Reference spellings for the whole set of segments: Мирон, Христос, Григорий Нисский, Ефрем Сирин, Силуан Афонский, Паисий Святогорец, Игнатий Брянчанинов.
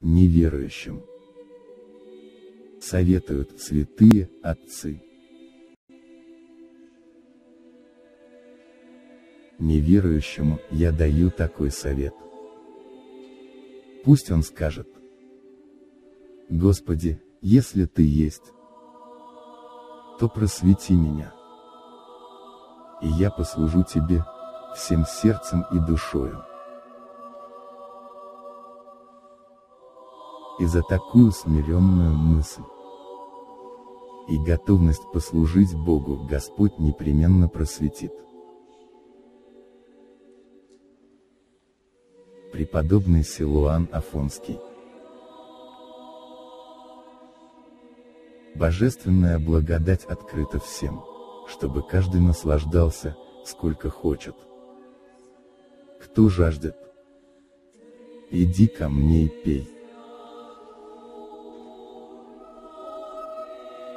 неверующим. Советуют святые отцы. Неверующему я даю такой совет. Пусть он скажет: Господи, если Ты есть, то просвети меня, и я послужу Тебе всем сердцем и душою. И за такую смиренную мысль и готовность послужить Богу Господь непременно просветит. Преподобный Силуан Афонский. Божественная благодать открыта всем, чтобы каждый наслаждался, сколько хочет. Кто жаждет, иди ко мне и пей.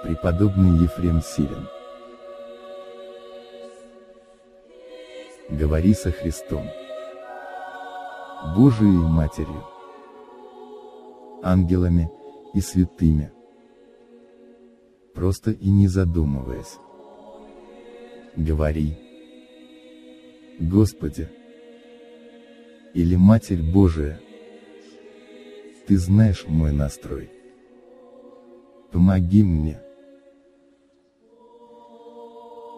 Преподобный Ефрем Сирин. Говори со Христом, Божией Матерью, ангелами и святыми, просто и не задумываясь. Говори: Господи, или Матерь Божия, Ты знаешь мой настрой. Помоги мне.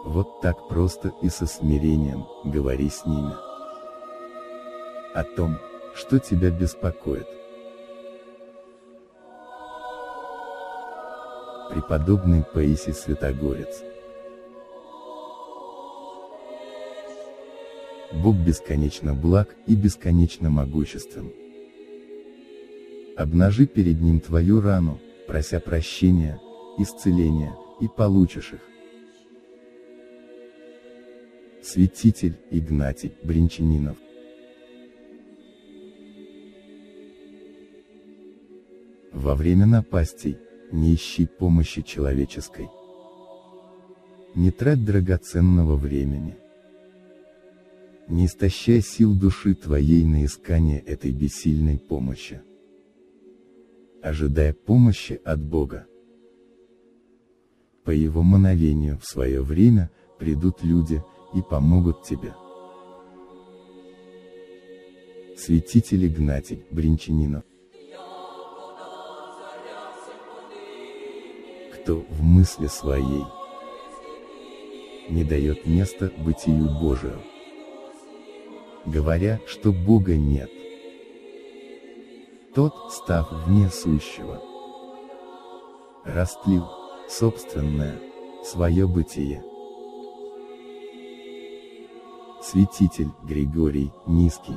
Вот так просто и со смирением говори с ними о том, что тебя беспокоит. Преподобный Паисий Святогорец. Бог бесконечно благ и бесконечно могуществен. Обнажи перед Ним твою рану, прося прощения, исцеления, и получишь их. Святитель Игнатий Брянчанинов. Во время напастей не ищи помощи человеческой. Не трать драгоценного времени. Не истощай сил души твоей на искание этой бессильной помощи. Ожидая помощи от Бога. По Его мановению в свое время придут люди и помогут тебе. Святитель Игнатий Брянчанинов. Кто в мысли своей не дает места бытию Божию, говоря, что Бога нет, тот, став вне сущего, растлил собственное, свое бытие. Святитель Григорий Нисский.